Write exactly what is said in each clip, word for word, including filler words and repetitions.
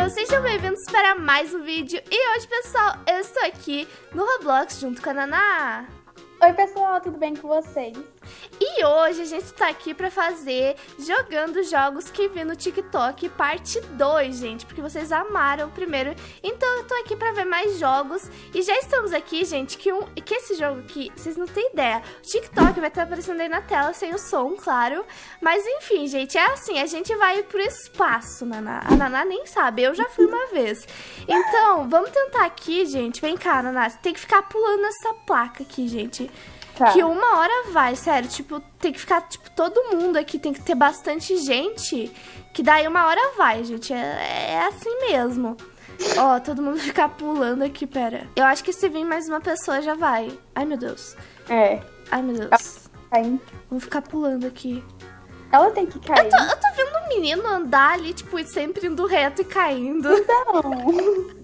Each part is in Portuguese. Mano, sejam bem-vindos para mais um vídeo. E hoje, pessoal, eu estou aqui no Roblox junto com a Nanah. Oi, pessoal, tudo bem com vocês? E hoje a gente tá aqui pra fazer jogando jogos que vi no TikTok parte dois, gente, porque vocês amaram o primeiro. Então eu tô aqui pra ver mais jogos e já estamos aqui, gente, que, um, que esse jogo aqui, vocês não têm ideia. O TikTok vai estar aparecendo aí na tela, sem o som, claro. Mas enfim, gente, é assim, a gente vai pro espaço, Nanah. A Nanah nem sabe, eu já fui uma vez. Então, vamos tentar aqui, gente. Vem cá, Nanah, tem que ficar pulando essa placa aqui, gente. Tá. Que uma hora vai, sério, tipo, tem que ficar, tipo, todo mundo aqui, tem que ter bastante gente, que daí uma hora vai, gente, é, é assim mesmo. Ó, todo mundo ficar pulando aqui, pera. Eu acho que se vir mais uma pessoa já vai. Ai, meu Deus. É. Ai, meu Deus. Ai. Vamos ficar pulando aqui. Ela tem que cair. Eu tô, eu tô vendo um menino andar ali, tipo, sempre indo reto e caindo. Não.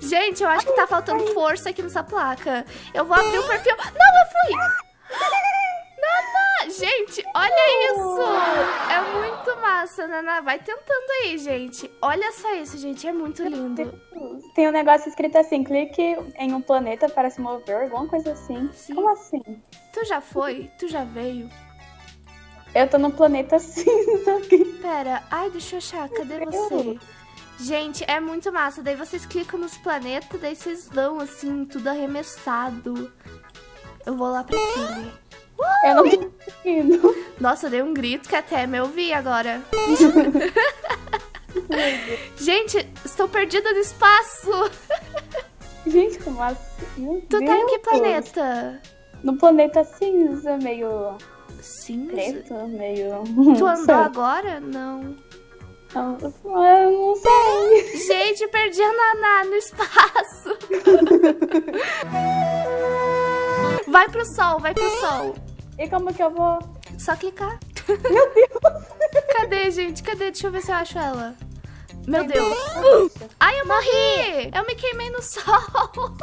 Gente, eu acho que tá faltando força aqui nessa placa. Eu vou abrir o perfil. Não, eu fui! Nanah! Gente, olha isso! É muito massa, Nanah. Vai tentando aí, gente. Olha só isso, gente. É muito lindo. Tem um negócio escrito assim, clique em um planeta para se mover, alguma coisa assim. Sim. Como assim? Tu já foi? Tu já veio? Eu tô no planeta cinza aqui. Pera, ai, deixa eu achar. Cadê você? Gente, é muito massa. Daí vocês clicam nos planetas, daí vocês dão, assim, tudo arremessado. Eu vou lá pra aqui. Uh! Eu não tô conseguindo. Nossa, eu dei um grito que até me ouvi agora. Gente, estou perdida no espaço. Gente, como assim? Tu tá em que planeta? No planeta cinza, meio... Cinza? Preto, meio... Tu andou agora? Não. Eu não sei. Gente, perdi a Nanah no espaço. Vai pro sol, vai pro sol. E como que eu vou? Só clicar. Meu Deus. Cadê, gente? Cadê? Deixa eu ver se eu acho ela. Meu Deus. Ai, eu morri. Eu me queimei no sol.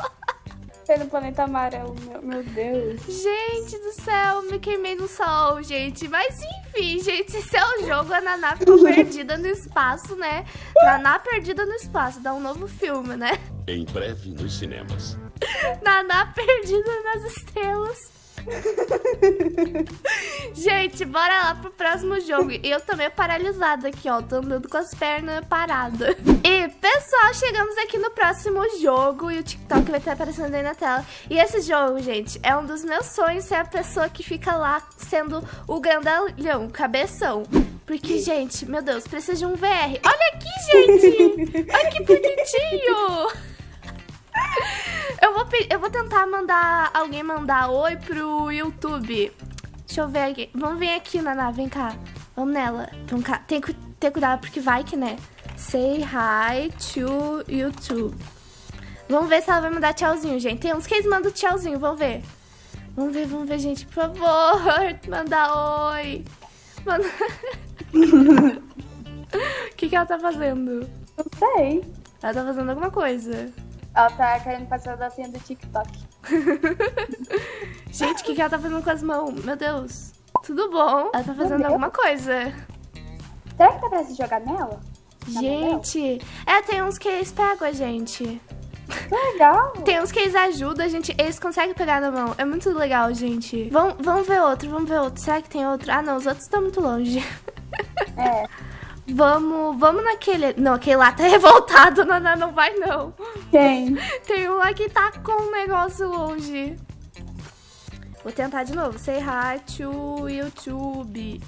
Foi no planeta amarelo, meu, meu Deus. Gente do céu, me queimei no sol, gente. Mas enfim, gente, esse é o jogo. A Nanah ficou perdida no espaço, né? Nanah perdida no espaço. Dá um novo filme, né? Em breve nos cinemas. Nanah perdida nas estrelas. Gente, bora lá pro próximo jogo. Eu também paralisada aqui, ó. Tô andando com as pernas paradas. E, pessoal, chegamos aqui no próximo jogo. E o TikTok vai estar aparecendo aí na tela. E esse jogo, gente, é um dos meus sonhos. Ser a pessoa que fica lá sendo o grandalhão, o cabeção. Porque, gente, meu Deus, precisa de um V R. Olha aqui, gente. Olha que bonitinho. Eu vou, eu vou tentar mandar alguém mandar oi pro YouTube. Deixa eu ver aqui. Vamos vir aqui, Nanah. Vem cá. Vamos nela. Vem cá. Tem que ter cuidado porque vai que, né? Say hi to YouTube. Vamos ver se ela vai mandar tchauzinho, gente. Tem uns que eles mandam tchauzinho. Vamos ver. Vamos ver, vamos ver, gente. Por favor, manda oi. Manda... O que que ela tá fazendo? Não sei. Ela tá fazendo alguma coisa. Ela tá querendo passar da senha do TikTok. Gente, o que, que ela tá fazendo com as mãos? Meu Deus. Tudo bom? Ela tá fazendo alguma coisa. Será que tá pra se jogar nela? Gente. É, tem uns que eles pegam a gente. Que legal. Tem uns que eles ajudam a gente. Eles conseguem pegar na mão. É muito legal, gente. Vamos, vamos ver outro, vamos ver outro. Será que tem outro? Ah, não. Os outros estão muito longe. É. Vamos, vamos naquele... Não, aquele lá tá revoltado, Nanah, não vai não. Quem? Tem um lá que tá com um negócio longe. Vou tentar de novo. Say hi to YouTube.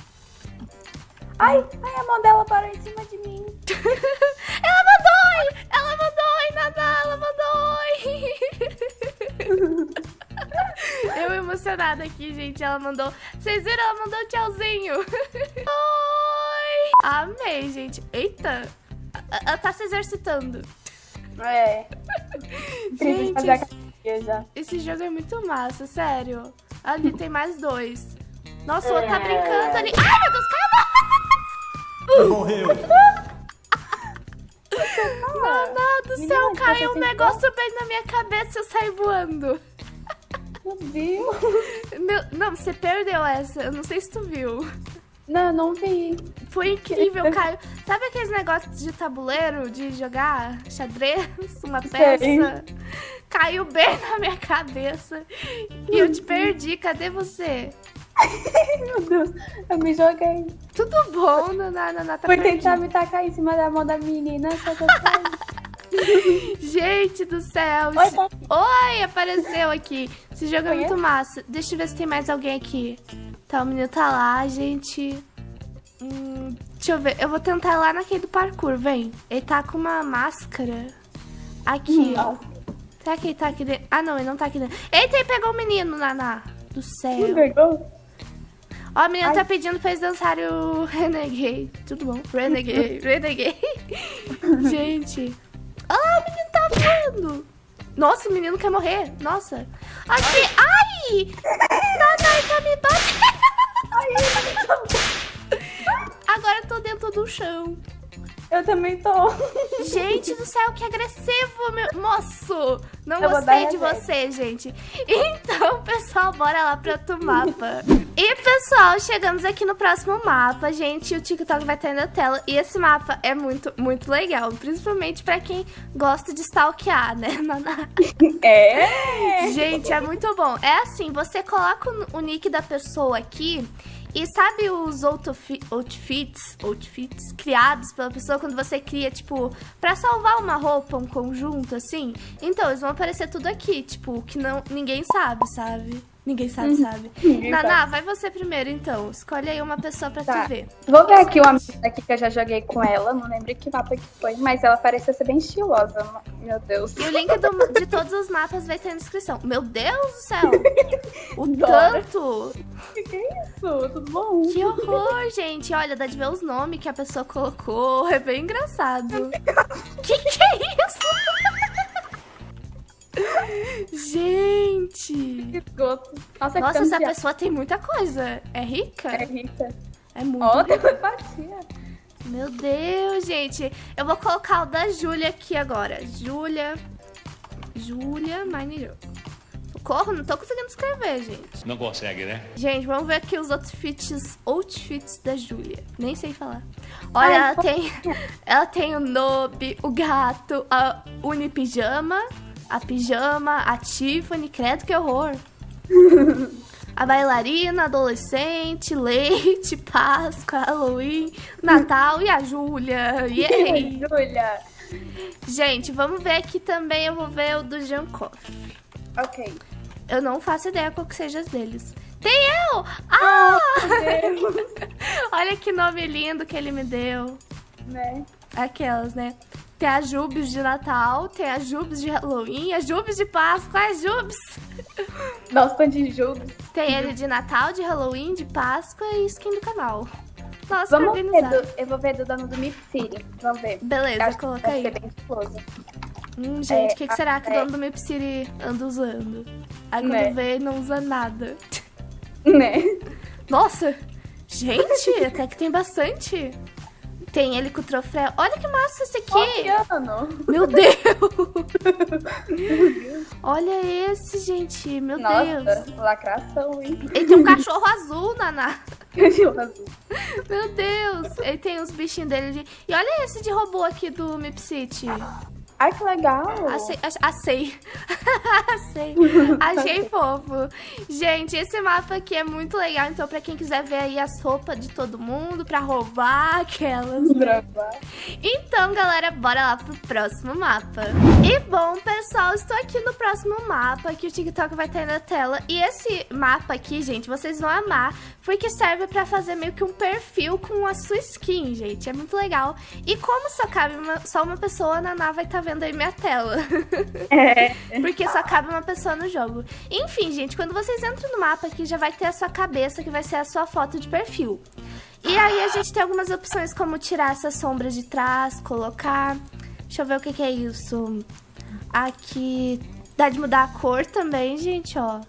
Ai, ai, a mão dela parou em cima de mim. Ela mandou oi! Ela mandou oi, Nanah, ela mandou oi! Eu emocionada aqui, gente, ela mandou... Vocês viram? Ela mandou tchauzinho. Amei, gente. Eita. Ela tá se exercitando. É. Gente, esse, esse jogo é muito massa, sério. Ali tem mais dois. Nossa, o outro tá brincando ali. Ai, meu Deus, calma. Morreu. Nanah do céu, caiu um negócio bem na minha cabeça e eu saí voando. Meu Deus. Meu, não, você perdeu essa. Eu não sei se tu viu. Não, não vi. Foi incrível, cara. Sabe aqueles negócios de tabuleiro, de jogar xadrez, uma peça? Sei. Caiu bem na minha cabeça e eu te perdi. Cadê você? Meu Deus, eu me joguei. Tudo bom, Naná? Naná tá Por perdida. Tentar me tacar em cima da mão da menina. Gente do céu. Oi, tá? Oi, apareceu aqui. Esse jogo é muito massa. Deixa eu ver se tem mais alguém aqui. Tá, o menino tá lá, gente. Hum, deixa eu ver. Eu vou tentar lá naquele do parkour, vem. Ele tá com uma máscara. Aqui, não. Ó. Será que ele tá aqui dentro? Ah, não, ele não tá aqui dentro. Eita, ele pegou o menino, Naná. Do céu. Me pegou? Ó, o menino Ai. Tá pedindo pra eles dançarem o Renegade. Tudo bom? Renegade, Renegade. Gente. Ah, o menino tá voando. Nossa, o menino quer morrer. Nossa. Aqui. Ai! Nanai tá me batendo. Agora eu tô dentro do chão. Eu também tô. Gente do céu, que agressivo, meu... Moço, não eu gostei de você, gente. Então, pessoal, bora lá pra outro mapa. E, pessoal, chegamos aqui no próximo mapa, gente. O TikTok vai estar aí na tela. E esse mapa é muito, muito legal. Principalmente pra quem gosta de stalkear, né, Naná? É! Gente, é muito bom. É assim, você coloca o nick da pessoa aqui... E sabe os outfits, outfits criados pela pessoa quando você cria, tipo, pra salvar uma roupa, um conjunto, assim? Então, eles vão aparecer tudo aqui, tipo, que não, ninguém sabe, sabe? Ninguém sabe, sabe? Ninguém Naná, sabe. Vai você primeiro, então. Escolhe aí uma pessoa pra tá. te ver. Vou ver aqui uma aqui que eu já joguei com ela, não lembro que mapa que foi, mas ela parecia ser bem estilosa, meu Deus. E o link do, de todos os mapas vai ter na descrição. Meu Deus do céu! O Dora. Tanto! Que que é isso? Tudo bom? Que horror, gente! Olha, dá de ver os nomes que a pessoa colocou. É bem engraçado. Que que é isso? Gente! Que esgoto. Nossa, Nossa essa que... pessoa tem muita coisa. É rica? É rica. É muito oh, rica. Batia. Meu Deus, gente. Eu vou colocar o da Júlia aqui agora. Júlia. Júlia Maneiro. Corro, não tô conseguindo escrever, gente. Não consegue, né? Gente, vamos ver aqui os outfits, outfits da Júlia. Nem sei falar. Olha, Ai, ela, tem, ela tem o Noob, o gato, a Unipijama, a pijama, a Tiffany, credo que horror. A bailarina, adolescente, leite, Páscoa, Halloween, Natal e a Júlia. Yay! Júlia! Gente, vamos ver aqui também, eu vou ver o do Jankoff. Ok. Eu não faço ideia qual que seja as deles. Tem eu! Ah! Oh, olha que nome lindo que ele me deu. Né? Aquelas, né? Tem a Jubes de Natal, tem a Jubes de Halloween, a Jubes de Páscoa, a Jubes! Nossa, pandinha de Jubes. Tem ele de Natal, de Halloween, de Páscoa e skin do canal. Nossa, vamos ver do, eu vou ver do dono do Mipseyri. Vamos ver. Beleza, acho, coloca acho aí. Que é bem exploso. Hum, gente, o é, que, que será que é... o dono do Mipseyri anda usando? Aí quando né? vê, não usa nada. Né? Nossa! Gente, até que tem bastante. Tem ele com o troféu. Olha que massa esse aqui! Oh, meu Deus! Olha esse, gente. Meu Nossa, Deus. Lacração, hein? Ele tem um cachorro azul, Naná. Cachorro azul. Meu Deus. Ele tem uns bichinhos dele. De... E olha esse de robô aqui do Mipcity. Ai, que legal! Achei. Achei. Achei. Achei fofo. Gente, esse mapa aqui é muito legal. Então, pra quem quiser ver aí as roupas de todo mundo, pra roubar aquelas. Então, galera, bora lá pro próximo mapa. E bom, pessoal, estou aqui no próximo mapa, que o TikTok vai estar aí na tela. E esse mapa aqui, gente, vocês vão amar, porque serve pra fazer meio que um perfil com a sua skin, gente. É muito legal. E como só cabe uma, só uma pessoa, a Naná vai estar vendo aí minha tela. É. Porque só cabe uma pessoa no jogo. Enfim, gente, quando vocês entram no mapa aqui, já vai ter a sua cabeça, que vai ser a sua foto de perfil. E aí a gente tem algumas opções, como tirar essa sombra de trás, colocar... Deixa eu ver o que que é isso. Aqui... Dá de mudar a cor também, gente, ó.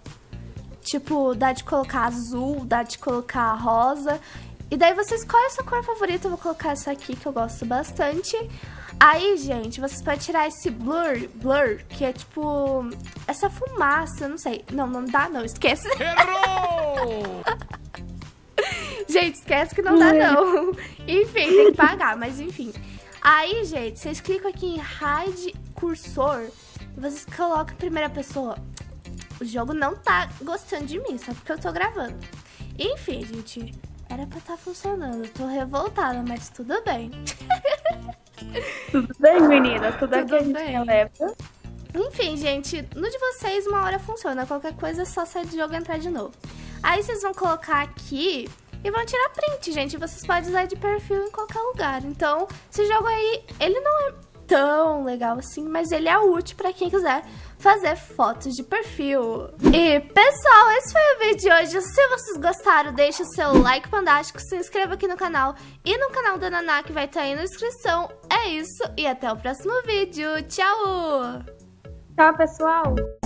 Tipo, dá de colocar azul, dá de colocar rosa. E daí você escolhe a sua cor favorita. Eu vou colocar essa aqui, que eu gosto bastante. Aí, gente, vocês podem tirar esse blur, blur, que é tipo... Essa fumaça, não sei. Não, não dá não, esquece. Errou! Gente, esquece que não dá não. Enfim, tem que pagar, mas enfim. Aí, gente, vocês clicam aqui em hide cursor e vocês colocam em primeira pessoa. O jogo não tá gostando de mim, só porque eu tô gravando. Enfim, gente, era pra tá funcionando. Eu tô revoltada, mas tudo bem. Tudo bem, menina? Tudo, tudo bem. A gente leva. Enfim, gente, no de vocês uma hora funciona. Qualquer coisa é só sair do jogo e entrar de novo. Aí vocês vão colocar aqui e vão tirar print, gente. Vocês podem usar de perfil em qualquer lugar. Então, esse jogo aí, ele não é tão legal assim, mas ele é útil pra quem quiser fazer fotos de perfil. E, pessoal, esse foi o vídeo de hoje. Se vocês gostaram, deixa o seu like fantástico, se inscreva aqui no canal e no canal da Naná, que vai estar aí na descrição. É isso, e até o próximo vídeo. Tchau! Tchau, pessoal!